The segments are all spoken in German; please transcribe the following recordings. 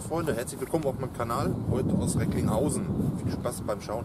Hallo Freunde, herzlich willkommen auf meinem Kanal, heute aus Recklinghausen. Viel Spaß beim Schauen.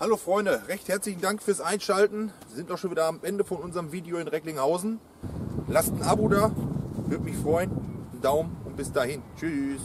Hallo Freunde, recht herzlichen Dank fürs Einschalten. Wir sind auch schon wieder am Ende von unserem Video in Recklinghausen. Lasst ein Abo da, würde mich freuen. Einen Daumen und bis dahin. Tschüss.